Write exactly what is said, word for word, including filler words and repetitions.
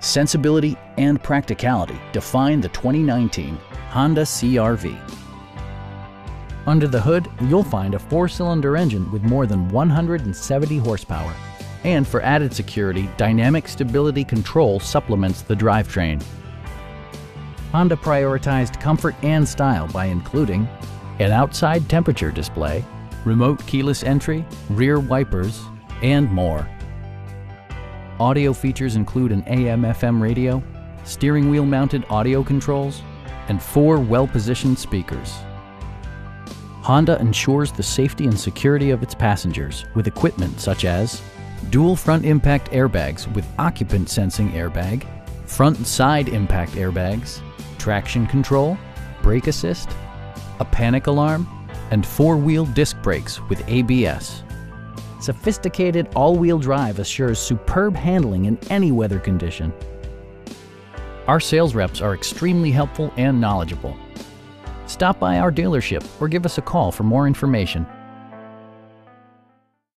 Sensibility and practicality define the twenty nineteen Honda C R V. Under the hood, you'll find a four-cylinder engine with more than one hundred seventy horsepower. And for added security, dynamic stability control supplements the drivetrain. Honda prioritized comfort and style by including an outside temperature display, remote keyless entry, rear wipers, and more. Audio features include an A M F M radio, steering wheel mounted audio controls, and four well-positioned speakers. Honda ensures the safety and security of its passengers with equipment such as dual front impact airbags with occupant sensing airbag, front and side impact airbags, traction control, brake assist, a panic alarm, and four-wheel disc brakes with A B S. Sophisticated all-wheel drive assures superb handling in any weather condition. Our sales reps are extremely helpful and knowledgeable. Stop by our dealership or give us a call for more information.